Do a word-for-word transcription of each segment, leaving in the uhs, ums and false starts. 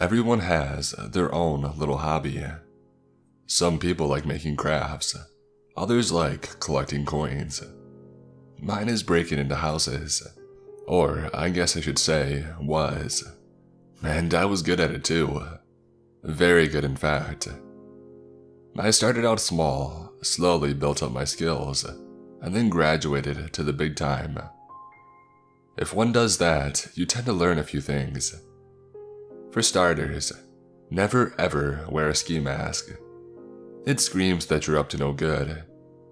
Everyone has their own little hobby. Some people like making crafts, others like collecting coins. Mine is breaking into houses, or I guess I should say was, and I was good at it too. Very good in fact. I started out small, slowly built up my skills, and then graduated to the big time. If one does that, you tend to learn a few things. For starters, never ever wear a ski mask. It screams that you're up to no good.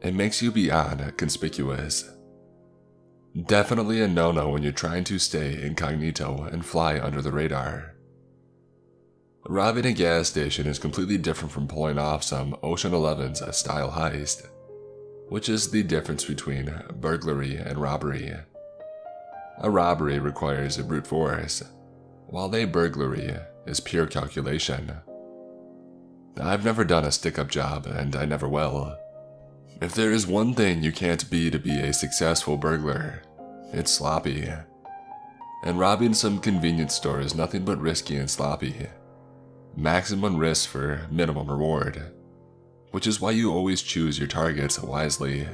It makes you beyond conspicuous. Definitely a no-no when you're trying to stay incognito and fly under the radar. Robbing a gas station is completely different from pulling off some Ocean Eleven's style heist, which is the difference between burglary and robbery. A robbery requires brute force, while a burglary is pure calculation. I've never done a stick-up job, and I never will. If there is one thing you can't be to be a successful burglar, it's sloppy. And robbing some convenience store is nothing but risky and sloppy. Maximum risk for minimum reward, which is why you always choose your targets wisely.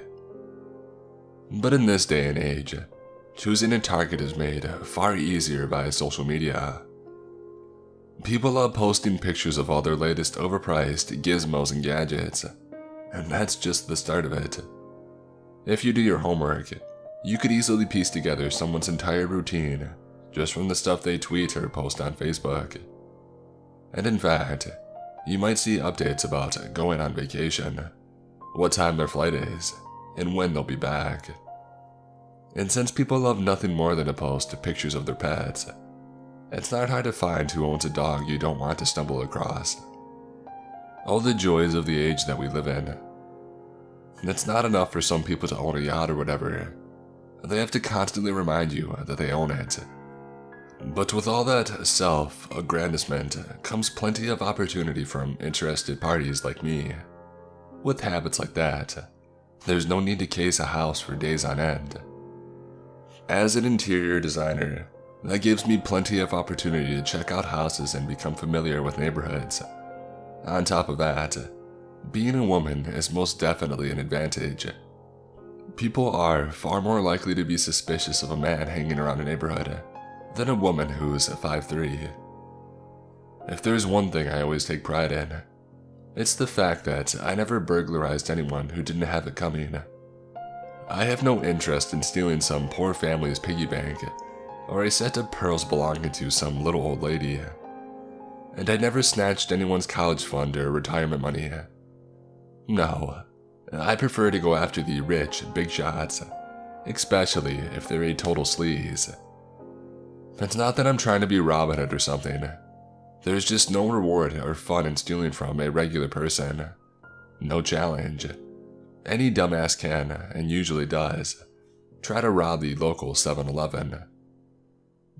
But in this day and age, choosing a target is made far easier by social media. People love posting pictures of all their latest overpriced gizmos and gadgets, and that's just the start of it. If you do your homework, you could easily piece together someone's entire routine just from the stuff they tweet or post on Facebook. And in fact, you might see updates about going on vacation, what time their flight is, and when they'll be back. And since people love nothing more than to post pictures of their pets, it's not hard to find who owns a dog you don't want to stumble across. All the joys of the age that we live in. And it's not enough for some people to own a yacht or whatever. They have to constantly remind you that they own it. But with all that self-aggrandizement comes plenty of opportunity from interested parties like me. With habits like that, there's no need to case a house for days on end. As an interior designer, that gives me plenty of opportunity to check out houses and become familiar with neighborhoods. On top of that, being a woman is most definitely an advantage. People are far more likely to be suspicious of a man hanging around a neighborhood than a woman who's five three. If there's one thing I always take pride in, it's the fact that I never burglarized anyone who didn't have it coming. I have no interest in stealing some poor family's piggy bank, or a set of pearls belonging to some little old lady. And I never snatched anyone's college fund or retirement money. No, I prefer to go after the rich big shots, especially if they're a total sleaze. It's not that I'm trying to be Robin Hood or something. There's just no reward or fun in stealing from a regular person. No challenge. Any dumbass can, and usually does, try to rob the local seven eleven.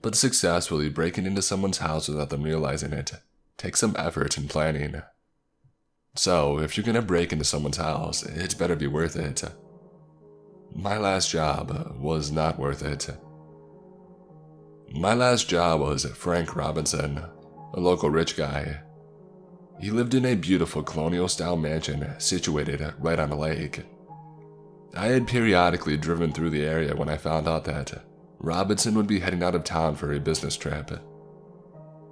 But successfully breaking into someone's house without them realizing it takes some effort and planning. So, if you're gonna break into someone's house, it better be worth it. My last job was not worth it. My last job was Frank Robinson, a local rich guy. He lived in a beautiful colonial-style mansion situated right on a lake. I had periodically driven through the area when I found out that Robinson would be heading out of town for a business trip.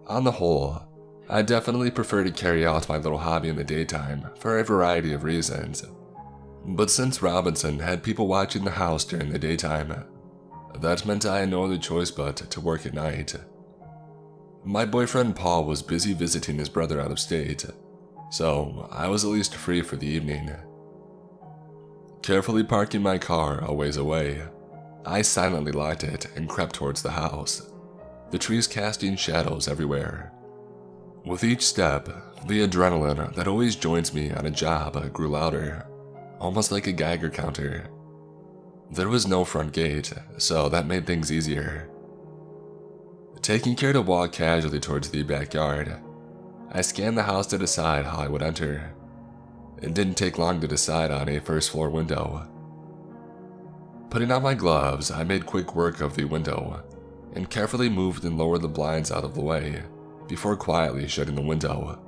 On the whole, I definitely prefer to carry out my little hobby in the daytime for a variety of reasons. But since Robinson had people watching the house during the daytime, that meant I had no other choice but to work at night. My boyfriend Paul was busy visiting his brother out of state, so I was at least free for the evening. Carefully parking my car a ways away, I silently locked it and crept towards the house, the trees casting shadows everywhere. With each step, the adrenaline that always joins me on a job grew louder, almost like a Geiger counter. There was no front gate, so that made things easier. Taking care to walk casually towards the backyard, I scanned the house to decide how I would enter. It didn't take long to decide on a first floor window. Putting on my gloves, I made quick work of the window, and carefully moved and lowered the blinds out of the way, before quietly shutting the window.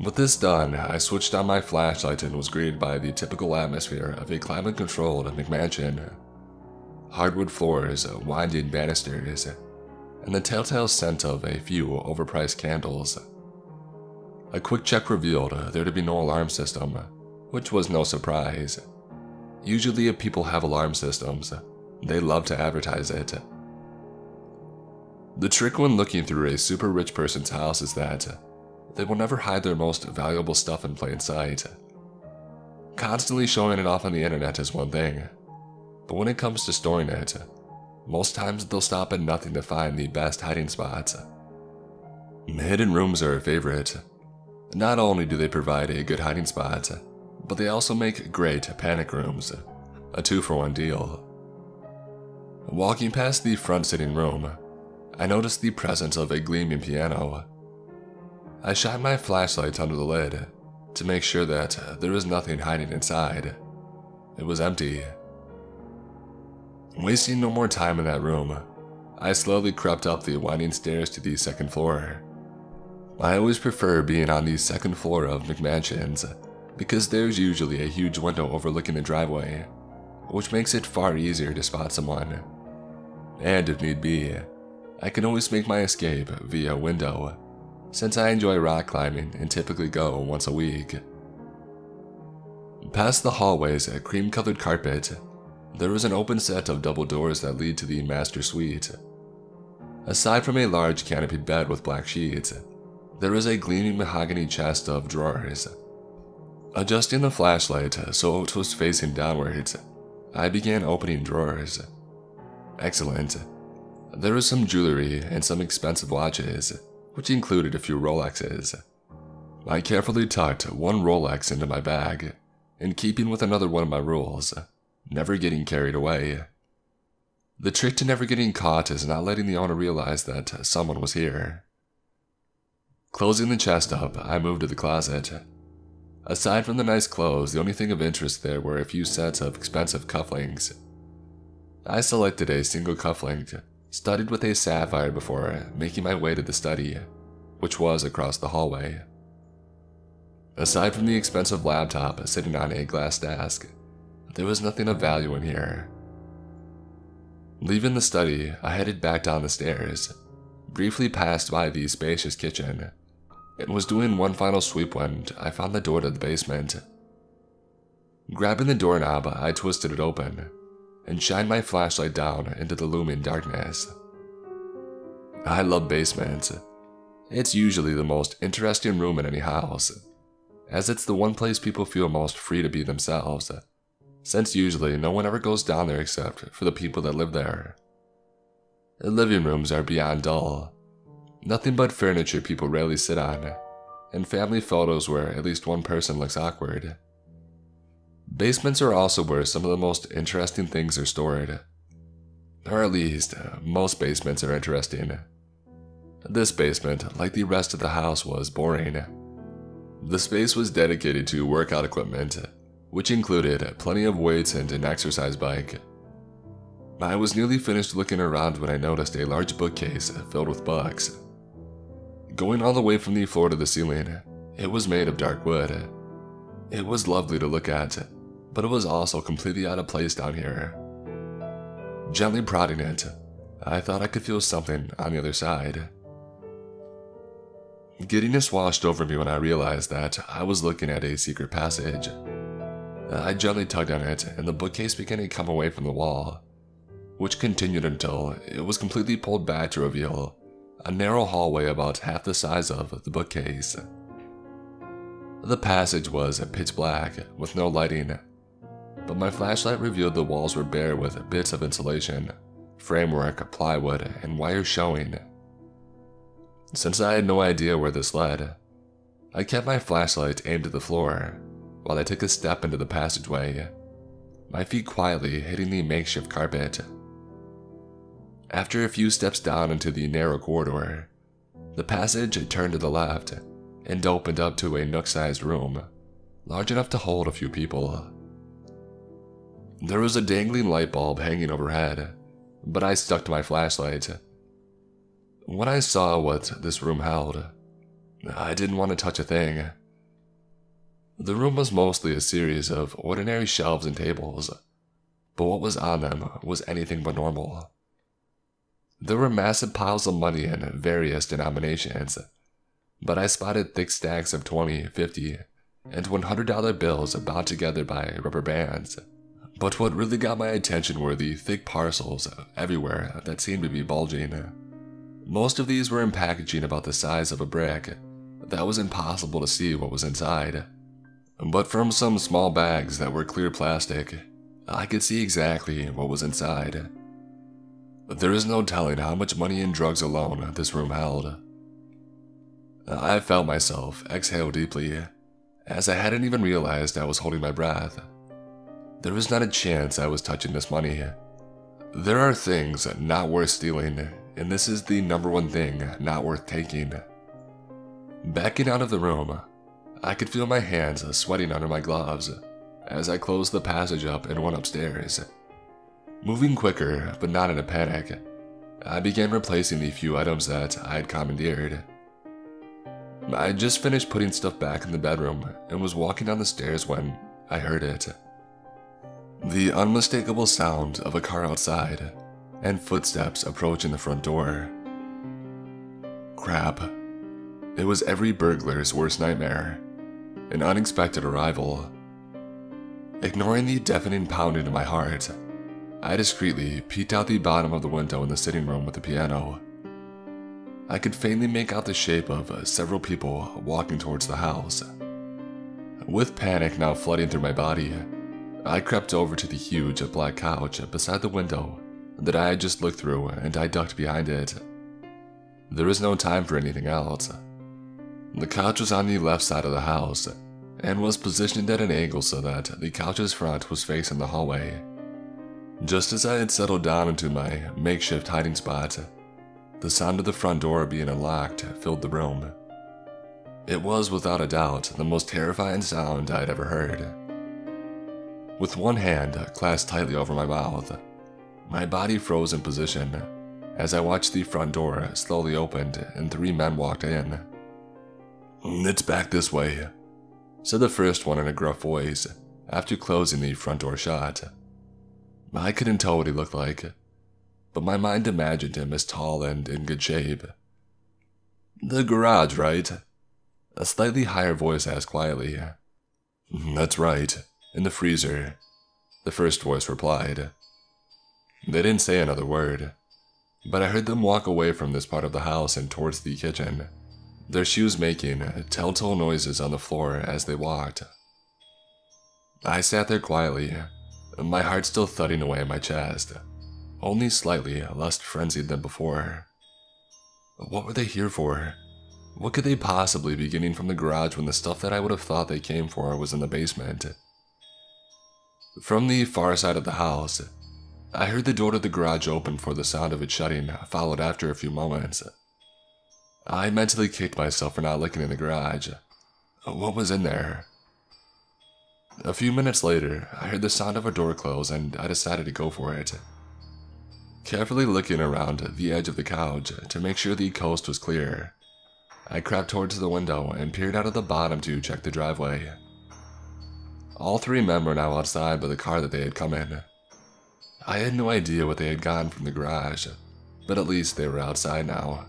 With this done, I switched on my flashlight and was greeted by the typical atmosphere of a climate-controlled McMansion. Hardwood floors, winding banisters, and the telltale scent of a few overpriced candles. A quick check revealed there to be no alarm system, which was no surprise. Usually if people have alarm systems, they love to advertise it. The trick when looking through a super rich person's house is that they will never hide their most valuable stuff in plain sight. Constantly showing it off on the internet is one thing, but when it comes to storing it, most times they'll stop at nothing to find the best hiding spots. Hidden rooms are a favorite. Not only do they provide a good hiding spot, but they also make great panic rooms, a two-for-one deal. Walking past the front sitting room, I noticed the presence of a gleaming piano. I shined my flashlight under the lid to make sure that there was nothing hiding inside. It was empty. Wasting no more time in that room, I slowly crept up the winding stairs to the second floor. I always prefer being on the second floor of McMansions because there's usually a huge window overlooking the driveway, which makes it far easier to spot someone. And if need be, I can always make my escape via window, since I enjoy rock climbing and typically go once a week. Past the hallway's cream-colored carpet, there was an open set of double doors that lead to the master suite. Aside from a large canopied bed with black sheets, there is a gleaming mahogany chest of drawers. Adjusting the flashlight so it was facing downwards, I began opening drawers. Excellent. There was some jewelry and some expensive watches, which included a few Rolexes. I carefully tucked one Rolex into my bag, in keeping with another one of my rules: never getting carried away. The trick to never getting caught is not letting the owner realize that someone was here. Closing the chest up, I moved to the closet. Aside from the nice clothes, the only thing of interest there were a few sets of expensive cufflinks. I selected a single cufflink, studded with a sapphire, before making my way to the study, which was across the hallway. Aside from the expensive laptop sitting on a glass desk, there was nothing of value in here. Leaving the study, I headed back down the stairs, briefly passed by the spacious kitchen, and was doing one final sweep when I found the door to the basement. Grabbing the doorknob, I twisted it open, and shined my flashlight down into the looming darkness. I love basements. It's usually the most interesting room in any house, as it's the one place people feel most free to be themselves, since usually no one ever goes down there except for the people that live there. Living rooms are beyond dull. Nothing but furniture people rarely sit on, and family photos where at least one person looks awkward. Basements are also where some of the most interesting things are stored. Or at least, most basements are interesting. This basement, like the rest of the house, was boring. The space was dedicated to workout equipment, which included plenty of weights and an exercise bike. I was nearly finished looking around when I noticed a large bookcase filled with books. Going all the way from the floor to the ceiling, it was made of dark wood. It was lovely to look at, but it was also completely out of place down here. Gently prodding it, I thought I could feel something on the other side. Giddiness washed over me when I realized that I was looking at a secret passage. I gently tugged on it, and the bookcase began to come away from the wall, which continued until it was completely pulled back to reveal a narrow hallway about half the size of the bookcase. The passage was pitch black, with no lighting, but my flashlight revealed the walls were bare with bits of insulation, framework, plywood, and wire showing. Since I had no idea where this led, I kept my flashlight aimed at the floor, while I took a step into the passageway, my feet quietly hitting the makeshift carpet. After a few steps down into the narrow corridor, the passage turned to the left and opened up to a nook-sized room, large enough to hold a few people. There was a dangling light bulb hanging overhead, but I stuck to my flashlight. When I saw what this room held, I didn't want to touch a thing. The room was mostly a series of ordinary shelves and tables, but what was on them was anything but normal. There were massive piles of money in various denominations, but I spotted thick stacks of twenty, fifty, and one hundred dollar bills bound together by rubber bands. But what really got my attention were the thick parcels everywhere that seemed to be bulging. Most of these were in packaging about the size of a brick that was impossible to see what was inside. But from some small bags that were clear plastic, I could see exactly what was inside. There is no telling how much money and drugs alone this room held. I felt myself exhale deeply, as I hadn't even realized I was holding my breath. There was not a chance I was touching this money. There are things not worth stealing, and this is the number one thing not worth taking. Backing out of the room, I could feel my hands sweating under my gloves as I closed the passage up and went upstairs. Moving quicker, but not in a panic, I began replacing the few items that I had commandeered. I had just finished putting stuff back in the bedroom and was walking down the stairs when I heard it. The unmistakable sound of a car outside and footsteps approaching the front door. Crap. It was every burglar's worst nightmare, an unexpected arrival. Ignoring the deafening pounding in my heart, I discreetly peeked out the bottom of the window in the sitting room with the piano. I could faintly make out the shape of several people walking towards the house. With panic now flooding through my body, I crept over to the huge black couch beside the window that I had just looked through, and I ducked behind it. There was no time for anything else. The couch was on the left side of the house and was positioned at an angle so that the couch's front was facing the hallway. Just as I had settled down into my makeshift hiding spot, the sound of the front door being unlocked filled the room. It was, without a doubt, the most terrifying sound I had ever heard. With one hand clasped tightly over my mouth, my body froze in position as I watched the front door slowly opened and three men walked in. "It's back this way," said the first one in a gruff voice after closing the front door shut. I couldn't tell what he looked like, but my mind imagined him as tall and in good shape. "The garage, right?" a slightly higher voice asked quietly. "That's right, in the freezer," the first voice replied. They didn't say another word, but I heard them walk away from this part of the house and towards the kitchen, their shoes making telltale noises on the floor as they walked. I sat there quietly, my heart still thudding away in my chest, only slightly less frenzied than before. What were they here for? What could they possibly be getting from the garage when the stuff that I would have thought they came for was in the basement? From the far side of the house, I heard the door to the garage open before the sound of it shutting followed after a few moments. I mentally kicked myself for not looking in the garage. What was in there? A few minutes later, I heard the sound of a door close and I decided to go for it. Carefully looking around the edge of the couch to make sure the coast was clear, I crept towards the window and peered out of the bottom to check the driveway. All three men were now outside by the car that they had come in. I had no idea what they had gotten from the garage, but at least they were outside now.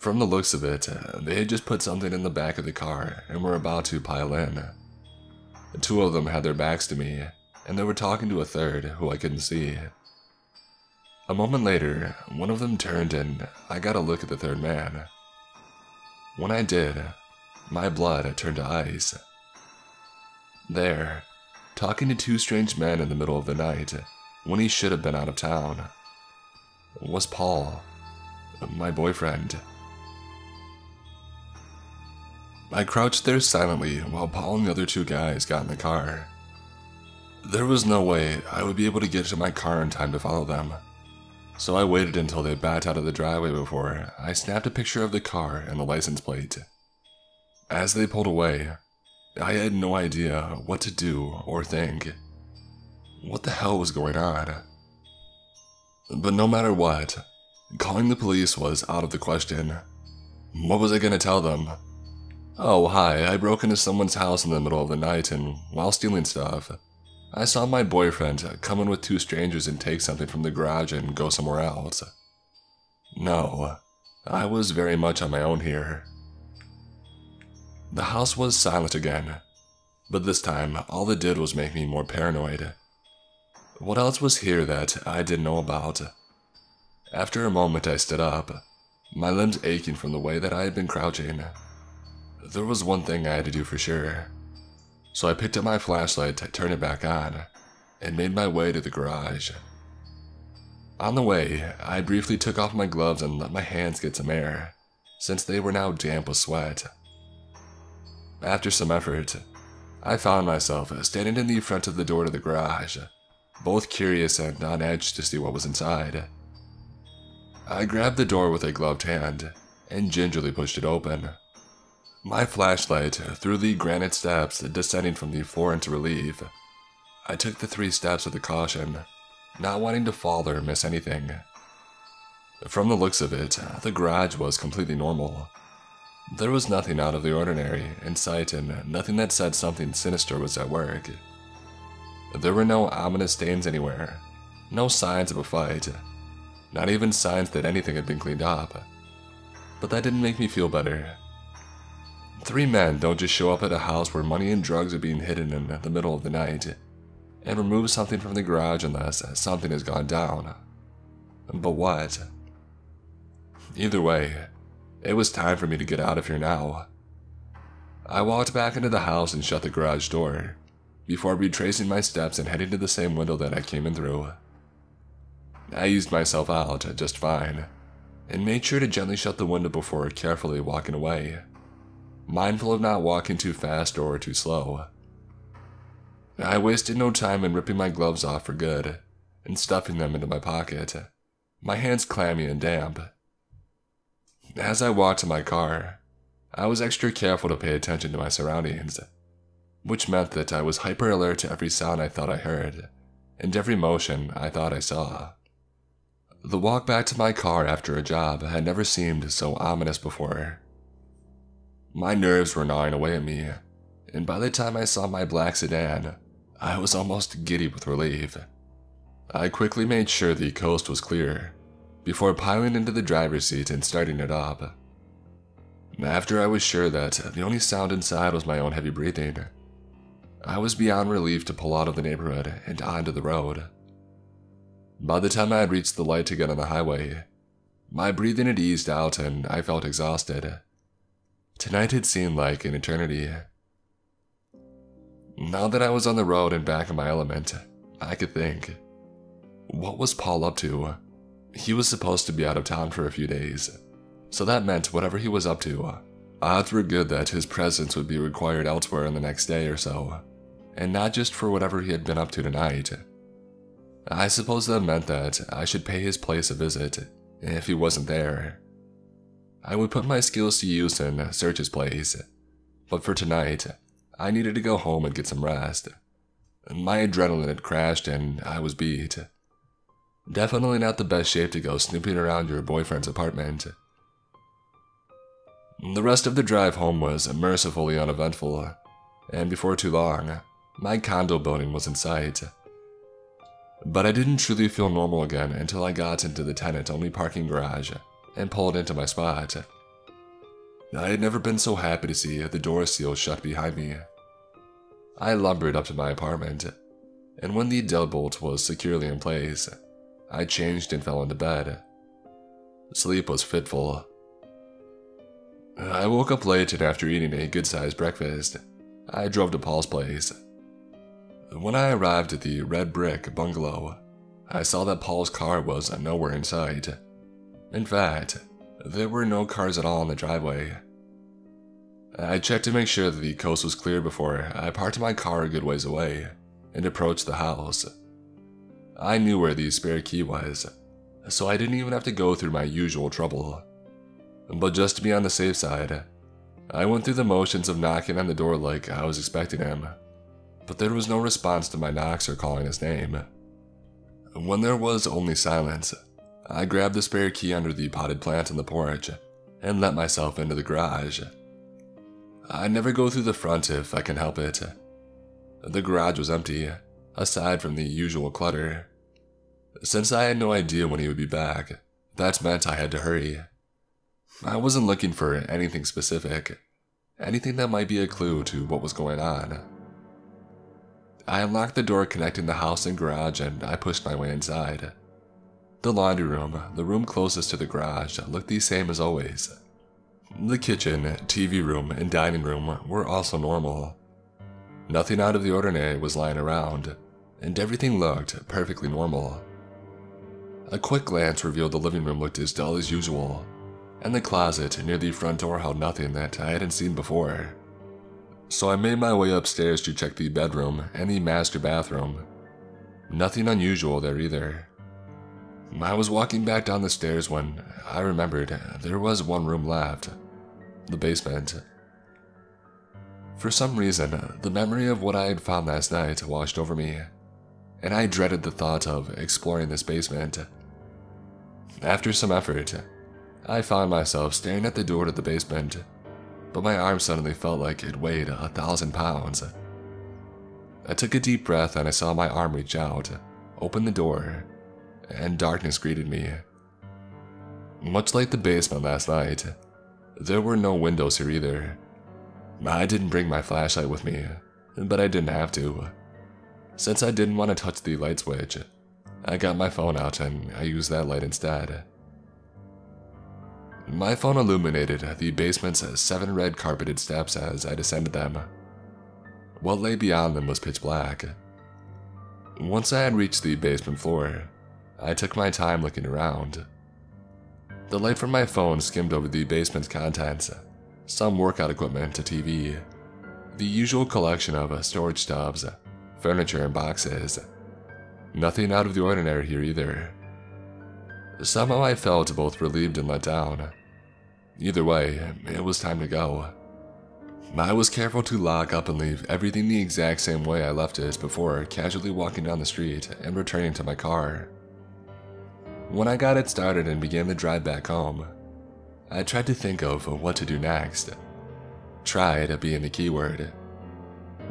From the looks of it, they had just put something in the back of the car and were about to pile in. Two of them had their backs to me, and they were talking to a third who I couldn't see. A moment later, one of them turned and I got a look at the third man. When I did, my blood turned to ice. There, talking to two strange men in the middle of the night, when he should have been out of town, was Paul, my boyfriend. I crouched there silently while Paul and the other two guys got in the car. There was no way I would be able to get to my car in time to follow them, so I waited until they backed out of the driveway before I snapped a picture of the car and the license plate. As they pulled away, I had no idea what to do or think. What the hell was going on? But no matter what, Calling the police was out of the question. What was I going to tell them? Oh, hi, I broke into someone's house in the middle of the night and while stealing stuff, I saw my boyfriend come in with two strangers and take something from the garage and go somewhere else. No, I was very much on my own here. The house was silent again, but this time all it did was make me more paranoid. What else was here that I didn't know about? After a moment I stood up, my limbs aching from the way that I had been crouching. There was one thing I had to do for sure. So I picked up my flashlight, turned it back on, and made my way to the garage. On the way, I briefly took off my gloves and let my hands get some air, since they were now damp with sweat. After some effort, I found myself standing in the front of the door to the garage, both curious and on edge to see what was inside. I grabbed the door with a gloved hand and gingerly pushed it open. My flashlight through the granite steps descending from the floor into relief. I took the three steps with caution, not wanting to fall or miss anything. From the looks of it, the garage was completely normal. There was nothing out of the ordinary in sight and nothing that said something sinister was at work. There were no ominous stains anywhere, no signs of a fight. Not even signs that anything had been cleaned up. But that didn't make me feel better. Three men don't just show up at a house where money and drugs are being hidden in the middle of the night and remove something from the garage unless something has gone down. But what? Either way, it was time for me to get out of here now. I walked back into the house and shut the garage door before retracing my steps and heading to the same window that I came in through. I eased myself out just fine, and made sure to gently shut the window before carefully walking away, mindful of not walking too fast or too slow. I wasted no time in ripping my gloves off for good, and stuffing them into my pocket, my hands clammy and damp. As I walked to my car, I was extra careful to pay attention to my surroundings, which meant that I was hyper alert to every sound I thought I heard, and every motion I thought I saw. The walk back to my car after a job had never seemed so ominous before. My nerves were gnawing away at me, and by the time I saw my black sedan, I was almost giddy with relief. I quickly made sure the coast was clear, before piling into the driver's seat and starting it up. After I was sure that the only sound inside was my own heavy breathing, I was beyond relief to pull out of the neighborhood and onto the road. By the time I had reached the light to get on the highway, my breathing had eased out and I felt exhausted. Tonight had seemed like an eternity. Now that I was on the road and back in my element, I could think. What was Paul up to? He was supposed to be out of town for a few days, so that meant whatever he was up to, odds were good that his presence would be required elsewhere in the next day or so, and not just for whatever he had been up to tonight. I suppose that meant that I should pay his place a visit, if he wasn't there. I would put my skills to use and search his place, but for tonight, I needed to go home and get some rest. My adrenaline had crashed and I was beat. Definitely not the best shape to go snooping around your boyfriend's apartment. The rest of the drive home was mercifully uneventful, and before too long, my condo building was in sight. But I didn't truly feel normal again until I got into the tenant-only parking garage and pulled into my spot. I had never been so happy to see the door seal shut behind me. I lumbered up to my apartment, and when the deadbolt was securely in place, I changed and fell into bed. Sleep was fitful. I woke up late and after eating a good-sized breakfast, I drove to Paul's place. When I arrived at the red brick bungalow, I saw that Paul's car was nowhere in sight. In fact, there were no cars at all on the driveway. I checked to make sure that the coast was clear before I parked my car a good ways away and approached the house. I knew where the spare key was, so I didn't even have to go through my usual trouble. But just to be on the safe side, I went through the motions of knocking on the door like I was expecting him. But there was no response to my knocks or calling his name. When there was only silence, I grabbed the spare key under the potted plant in the porch and let myself into the garage. I never go through the front if I can help it. The garage was empty, aside from the usual clutter. Since I had no idea when he would be back, that meant I had to hurry. I wasn't looking for anything specific, anything that might be a clue to what was going on. I unlocked the door connecting the house and garage and I pushed my way inside. The laundry room, the room closest to the garage, looked the same as always. The kitchen, T V room, and dining room were also normal. Nothing out of the ordinary was lying around, and everything looked perfectly normal. A quick glance revealed the living room looked as dull as usual, and the closet near the front door held nothing that I hadn't seen before. So I made my way upstairs to check the bedroom and the master bathroom. Nothing unusual there either. I was walking back down the stairs when I remembered there was one room left, the basement. For some reason, the memory of what I had found last night washed over me, and I dreaded the thought of exploring this basement. After some effort, I found myself staring at the door to the basement, but my arm suddenly felt like it weighed a thousand pounds. I took a deep breath and I saw my arm reach out, open the door, and darkness greeted me. Much like the basement last night, there were no windows here either. I didn't bring my flashlight with me, but I didn't have to. Since I didn't want to touch the light switch, I got my phone out and I used that light instead. My phone illuminated the basement's seven red carpeted steps as I descended them. What lay beyond them was pitch black. Once I had reached the basement floor, I took my time looking around. The light from my phone skimmed over the basement's contents, some workout equipment, a T V, the usual collection of storage tubs, furniture and boxes. Nothing out of the ordinary here either. Somehow I felt both relieved and let down. Either way, it was time to go. I was careful to lock up and leave everything the exact same way I left it before casually walking down the street and returning to my car. When I got it started and began the drive back home, I tried to think of what to do next. Tried being the keyword.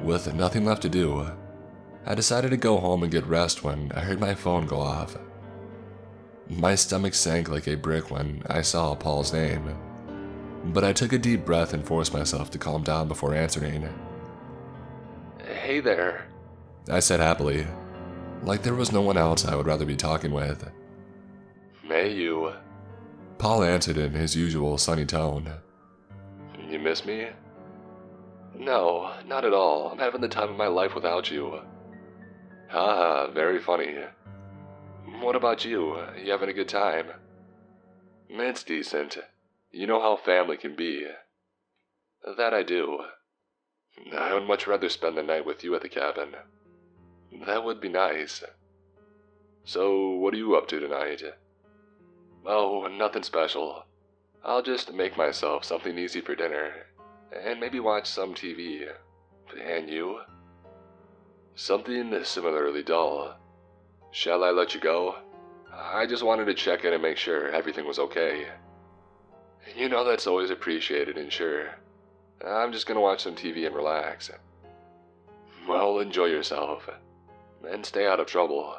With nothing left to do, I decided to go home and get rest when I heard my phone go off. My stomach sank like a brick when I saw Paul's name, but I took a deep breath and forced myself to calm down before answering. "Hey there," I said happily, like there was no one else I would rather be talking with. "Hey you," Paul answered in his usual sunny tone. "You miss me?" "No, not at all. I'm having the time of my life without you." "Haha, very funny. What about you? You having a good time?" "It's decent. You know how family can be." "That I do." "I would much rather spend the night with you at the cabin." "That would be nice." "So, what are you up to tonight?" "Oh, nothing special. I'll just make myself something easy for dinner, and maybe watch some T V. And you?" "Something similarly dull. Shall I let you go? I just wanted to check in and make sure everything was okay." "You know that's always appreciated and sure. I'm just gonna watch some T V and relax." "Well, enjoy yourself. And stay out of trouble."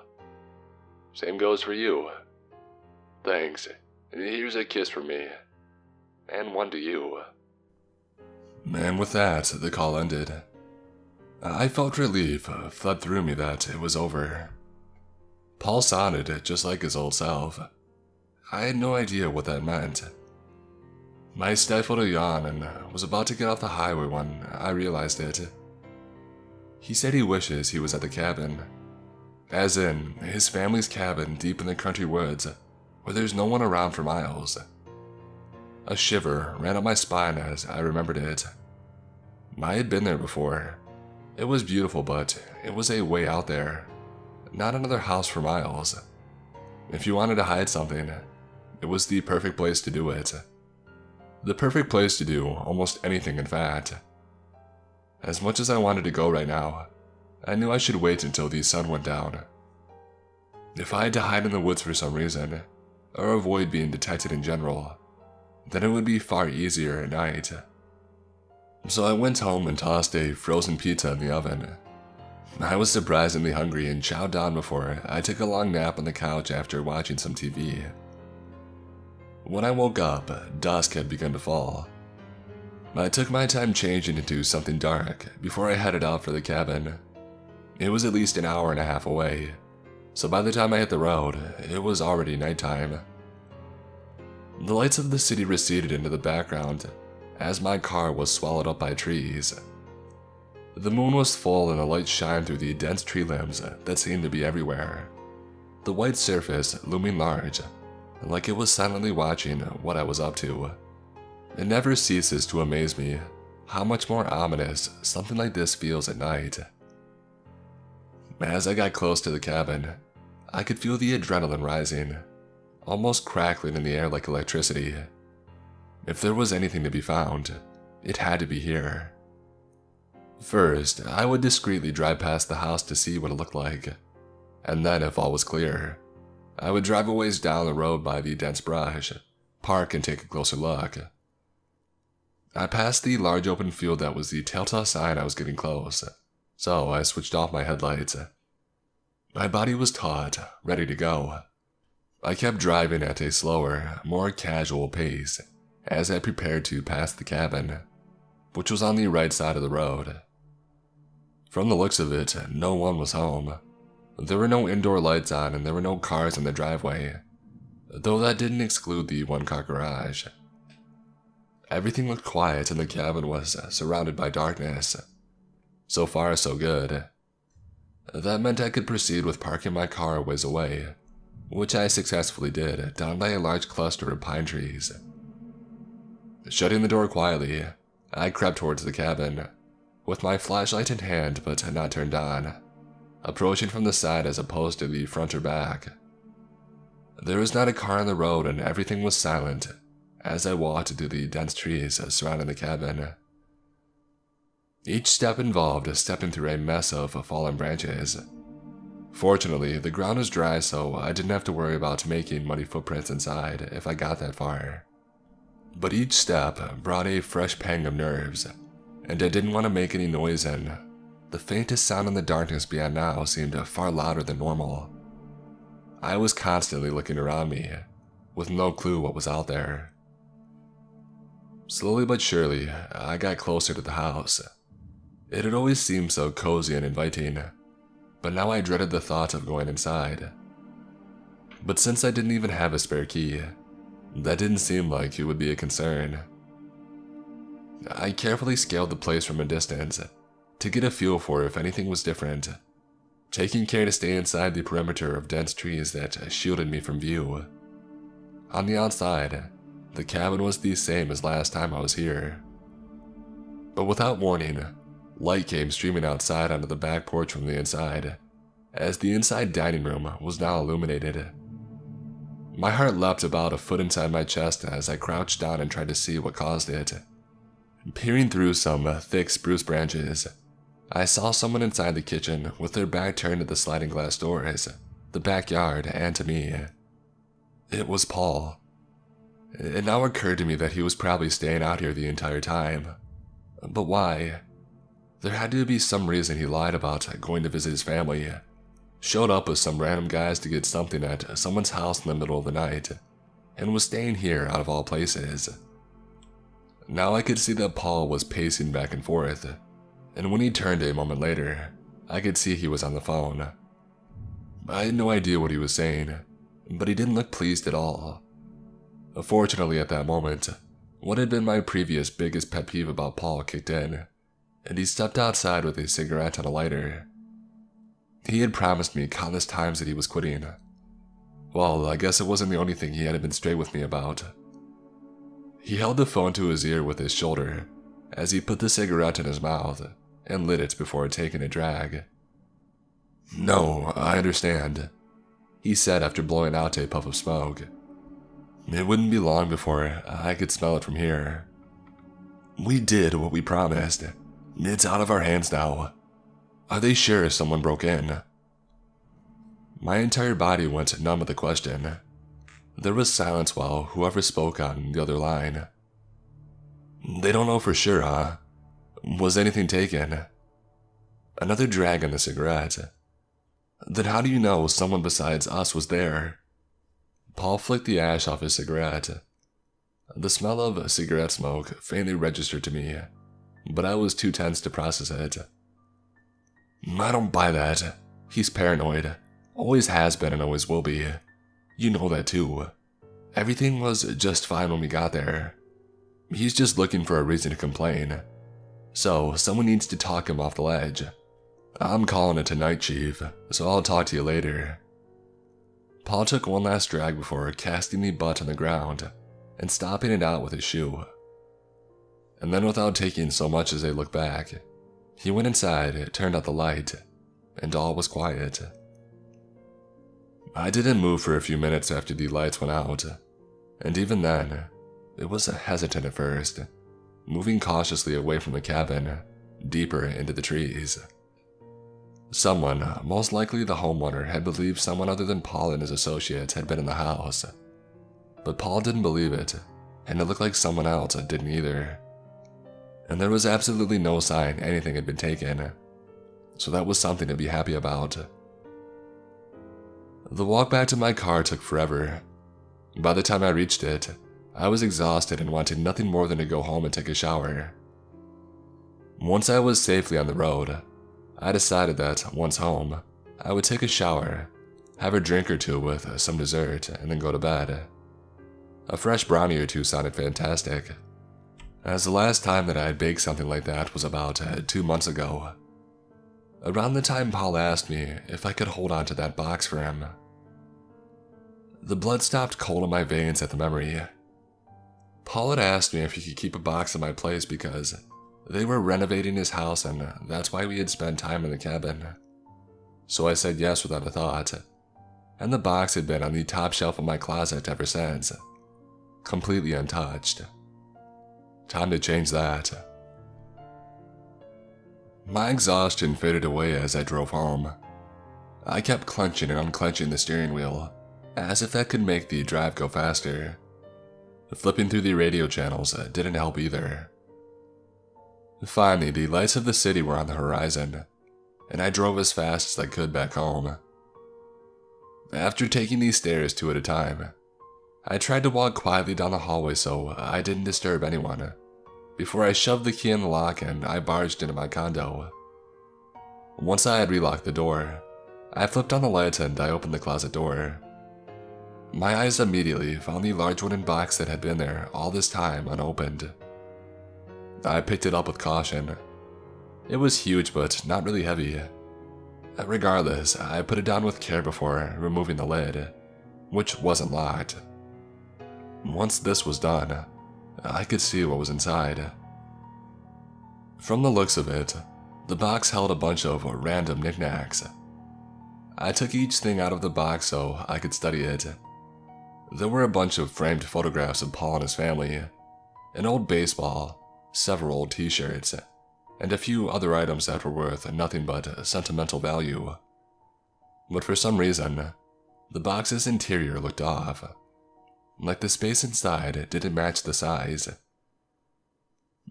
"Same goes for you." "Thanks. Here's a kiss from me. And one to you." And with that, the call ended. I felt relief flood through me that it was over. Paul sounded just like his old self. I had no idea what that meant. I stifled a yawn and was about to get off the highway when I realized it. He said he wishes he was at the cabin, as in his family's cabin deep in the country woods where there's no one around for miles. A shiver ran up my spine as I remembered it. I had been there before. It was beautiful, but it was a way out there. Not another house for miles. If you wanted to hide something, it was the perfect place to do it. The perfect place to do almost anything, in fact. As much as I wanted to go right now, I knew I should wait until the sun went down. If I had to hide in the woods for some reason, or avoid being detected in general, then it would be far easier at night. So I went home and tossed a frozen pizza in the oven. I was surprisingly hungry and chowed down before I took a long nap on the couch after watching some T V. When I woke up, dusk had begun to fall. I took my time changing into something dark before I headed out for the cabin. It was at least an hour and a half away, so by the time I hit the road, it was already nighttime. The lights of the city receded into the background as my car was swallowed up by trees. The moon was full and the light shined through the dense tree limbs that seemed to be everywhere, the white surface looming large, like it was silently watching what I was up to. It never ceases to amaze me how much more ominous something like this feels at night. As I got close to the cabin, I could feel the adrenaline rising, almost crackling in the air like electricity. If there was anything to be found, it had to be here. First, I would discreetly drive past the house to see what it looked like, and then if all was clear, I would drive a ways down the road by the dense brush, park and take a closer look. I passed the large open field that was the telltale sign I was getting close, so I switched off my headlights. My body was taut, ready to go. I kept driving at a slower, more casual pace as I prepared to pass the cabin, which was on the right side of the road. From the looks of it, no one was home. There were no indoor lights on and there were no cars in the driveway, though that didn't exclude the one-car garage. Everything looked quiet and the cabin was surrounded by darkness. So far, so good. That meant I could proceed with parking my car a ways away, which I successfully did down by a large cluster of pine trees. Shutting the door quietly, I crept towards the cabin, with my flashlight in hand but not turned on, approaching from the side as opposed to the front or back. There was not a car on the road and everything was silent as I walked through the dense trees surrounding the cabin. Each step involved stepping through a mess of fallen branches. Fortunately, the ground was dry, so I didn't have to worry about making muddy footprints inside if I got that far. But each step brought a fresh pang of nerves, and I didn't want to make any noise, and the faintest sound in the darkness beyond now seemed far louder than normal. I was constantly looking around me, with no clue what was out there. Slowly but surely, I got closer to the house. It had always seemed so cozy and inviting, but now I dreaded the thought of going inside. But since I didn't even have a spare key, that didn't seem like it would be a concern. I carefully scaled the place from a distance to get a feel for if anything was different, taking care to stay inside the perimeter of dense trees that shielded me from view. On the outside, the cabin was the same as last time I was here. But without warning, light came streaming outside onto the back porch from the inside, as the inside dining room was now illuminated. My heart leapt about a foot inside my chest as I crouched down and tried to see what caused it. Peering through some thick spruce branches, I saw someone inside the kitchen with their back turned to the sliding glass doors, the backyard, and to me. It was Paul. It now occurred to me that he was probably staying out here the entire time. But why? There had to be some reason he lied about going to visit his family, showed up with some random guys to get something at someone's house in the middle of the night, and was staying here out of all places. Now I could see that Paul was pacing back and forth, and when he turned a moment later, I could see he was on the phone. I had no idea what he was saying, but he didn't look pleased at all. Fortunately, at that moment, what had been my previous biggest pet peeve about Paul kicked in, and he stepped outside with a cigarette and a lighter. He had promised me countless times that he was quitting. Well, I guess it wasn't the only thing he hadn't been straight with me about. He held the phone to his ear with his shoulder as he put the cigarette in his mouth and lit it before taking a drag. "No, I understand," he said after blowing out a puff of smoke. It wouldn't be long before I could smell it from here. "We did what we promised. It's out of our hands now. Are they sure someone broke in?" My entire body went numb at the question. There was silence while whoever spoke on the other line. They don't know for sure, huh? Was anything taken? Another drag on the cigarette. Then how do you know someone besides us was there? Paul flicked the ash off his cigarette. The smell of cigarette smoke faintly registered to me, but I was too tense to process it. I don't buy that. He's paranoid. Always has been and always will be. You know that too. Everything was just fine when we got there. He's just looking for a reason to complain. So, someone needs to talk him off the ledge. I'm calling it tonight, Chief, so I'll talk to you later. Paul took one last drag before casting the butt on the ground and stopping it out with his shoe. And then without taking so much as a look back, he went inside, turned out the light, and all was quiet. I didn't move for a few minutes after the lights went out, and even then, it was hesitant at first, moving cautiously away from the cabin, deeper into the trees. Someone, most likely the homeowner, had believed someone other than Paul and his associates had been in the house. But Paul didn't believe it, and it looked like someone else didn't either. And there was absolutely no sign anything had been taken, so that was something to be happy about. The walk back to my car took forever. By the time I reached it, I was exhausted and wanted nothing more than to go home and take a shower. Once I was safely on the road, I decided that, once home, I would take a shower, have a drink or two with some dessert, and then go to bed. A fresh brownie or two sounded fantastic, as the last time that I had baked something like that was about two months ago. Around the time Paul asked me if I could hold on to that box for him. The blood stopped cold in my veins at the memory. Paul had asked me if he could keep a box in my place because they were renovating his house and that's why we had spent time in the cabin. So I said yes without a thought, and the box had been on the top shelf of my closet ever since, completely untouched. Time to change that. My exhaustion faded away as I drove home. I kept clenching and unclenching the steering wheel, as if that could make the drive go faster. Flipping through the radio channels didn't help either. Finally, the lights of the city were on the horizon, and I drove as fast as I could back home. After taking these stairs two at a time, I tried to walk quietly down the hallway so I didn't disturb anyone, before I shoved the key in the lock and I barged into my condo. Once I had relocked the door, I flipped on the light and I opened the closet door. My eyes immediately found the large wooden box that had been there all this time unopened. I picked it up with caution. It was huge but not really heavy. Regardless, I put it down with care before removing the lid, which wasn't locked. Once this was done, I could see what was inside. From the looks of it, the box held a bunch of random knickknacks. I took each thing out of the box so I could study it. There were a bunch of framed photographs of Paul and his family, an old baseball, several old t-shirts, and a few other items that were worth nothing but sentimental value. But for some reason, the box's interior looked off. Like the space inside didn't match the size.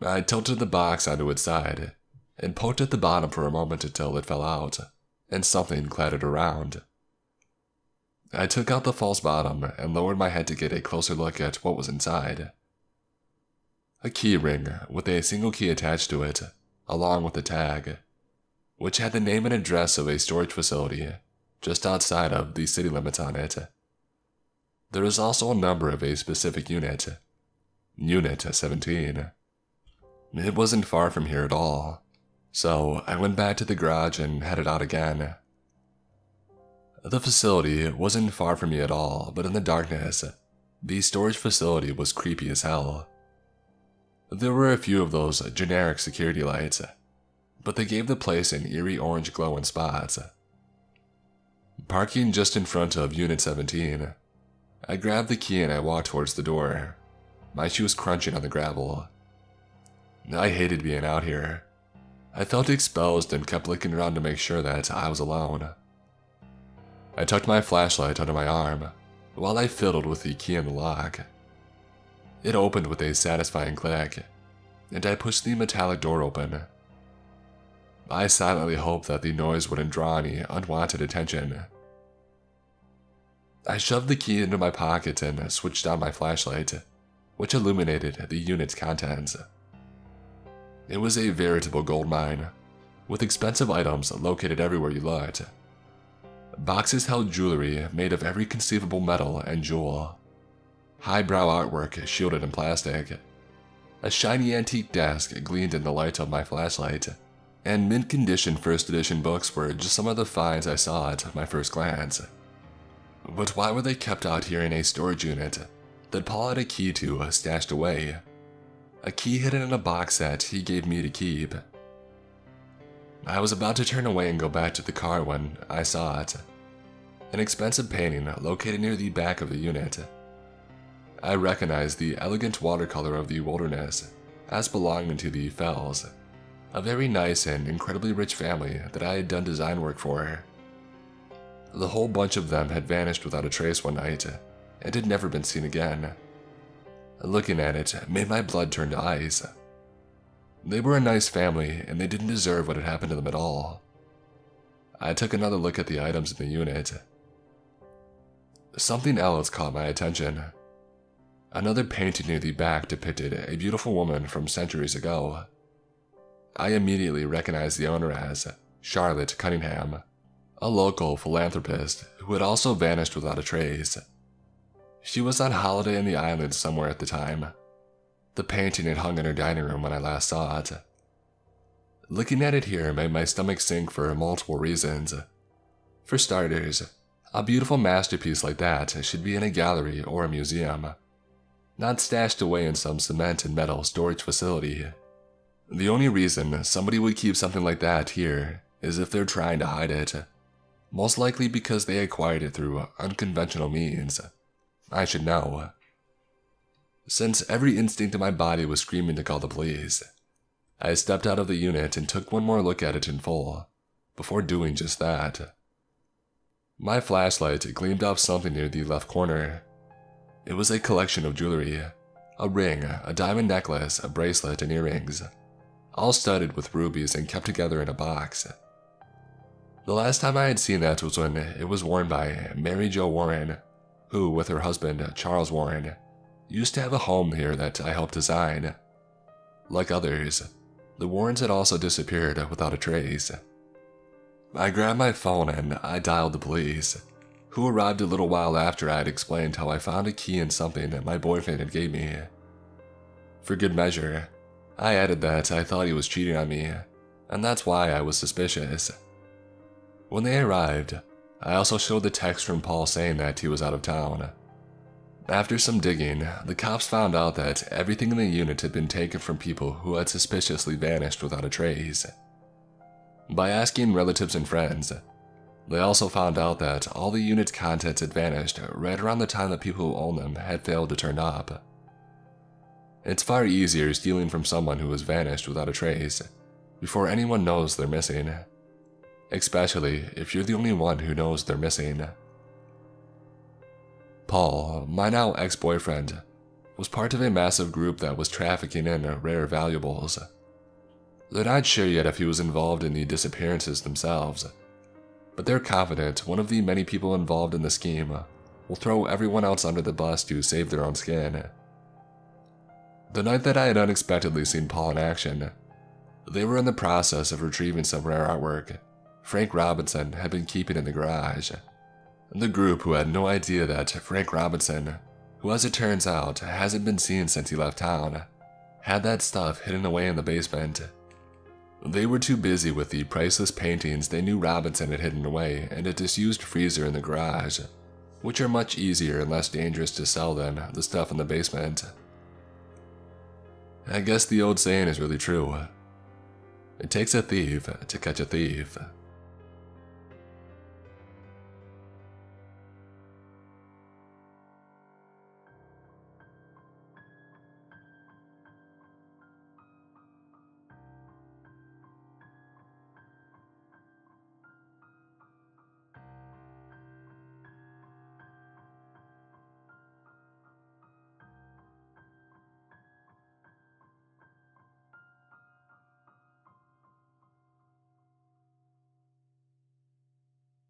I tilted the box onto its side and poked at the bottom for a moment until it fell out and something clattered around. I took out the false bottom and lowered my head to get a closer look at what was inside. A key ring with a single key attached to it, along with a tag, which had the name and address of a storage facility just outside of the city limits on it. There is also a number of a specific unit, Unit seventeen. It wasn't far from here at all, so I went back to the garage and headed out again. The facility wasn't far from me at all, but in the darkness, the storage facility was creepy as hell. There were a few of those generic security lights, but they gave the place an eerie orange glow in spots. Parking just in front of Unit seventeen, I grabbed the key and I walked towards the door, my shoes crunching on the gravel. I hated being out here. I felt exposed and kept looking around to make sure that I was alone. I tucked my flashlight under my arm while I fiddled with the key on the lock. It opened with a satisfying click, and I pushed the metallic door open. I silently hoped that the noise wouldn't draw any unwanted attention. I shoved the key into my pocket and switched on my flashlight, which illuminated the unit's contents. It was a veritable gold mine, with expensive items located everywhere you looked. Boxes held jewelry made of every conceivable metal and jewel, highbrow artwork shielded in plastic, a shiny antique desk gleamed in the light of my flashlight, and mint-condition first-edition books were just some of the finds I saw at my first glance. But why were they kept out here in a storage unit that Paul had a key to stashed away? A key hidden in a box that he gave me to keep. I was about to turn away and go back to the car when I saw it. An expensive painting located near the back of the unit. I recognized the elegant watercolor of the wilderness as belonging to the Fells, a very nice and incredibly rich family that I had done design work for. The whole bunch of them had vanished without a trace one night and had never been seen again. Looking at it made my blood turn to ice. They were a nice family, and they didn't deserve what had happened to them at all. I took another look at the items in the unit. Something else caught my attention. Another painting near the back depicted a beautiful woman from centuries ago. I immediately recognized the owner as Charlotte Cunningham, a local philanthropist who had also vanished without a trace. She was on holiday in the island somewhere at the time. The painting had hung in her dining room when I last saw it. Looking at it here made my stomach sink for multiple reasons. For starters, a beautiful masterpiece like that should be in a gallery or a museum, not stashed away in some cement and metal storage facility. The only reason somebody would keep something like that here is if they're trying to hide it, most likely because they acquired it through unconventional means. I should know. Since every instinct in my body was screaming to call the police, I stepped out of the unit and took one more look at it in full, before doing just that. My flashlight gleamed off something near the left corner. It was a collection of jewelry, a ring, a diamond necklace, a bracelet, and earrings, all studded with rubies and kept together in a box. The last time I had seen that was when it was worn by Mary Jo Warren, who, with her husband Charles Warren, used to have a home here that I helped design. Like others, the Warrens had also disappeared without a trace. I grabbed my phone and I dialed the police, who arrived a little while after I had explained how I found a key in something that my boyfriend had gave me. For good measure, I added that I thought he was cheating on me, and that's why I was suspicious. When they arrived, I also showed the text from Paul saying that he was out of town. After some digging, the cops found out that everything in the unit had been taken from people who had suspiciously vanished without a trace. By asking relatives and friends, they also found out that all the unit's contents had vanished right around the time that people who owned them had failed to turn up. It's far easier stealing from someone who has vanished without a trace before anyone knows they're missing, especially if you're the only one who knows they're missing. Paul, my now ex-boyfriend, was part of a massive group that was trafficking in rare valuables. They're not sure yet if he was involved in the disappearances themselves, but they're confident one of the many people involved in the scheme will throw everyone else under the bus to save their own skin. The night that I had unexpectedly seen Paul in action, they were in the process of retrieving some rare artwork Frank Robinson had been keeping in the garage. The group, who had no idea that Frank Robinson, who as it turns out hasn't been seen since he left town, had that stuff hidden away in the basement. They were too busy with the priceless paintings they knew Robinson had hidden away in a disused freezer in the garage, which are much easier and less dangerous to sell than the stuff in the basement. I guess the old saying is really true. It takes a thief to catch a thief.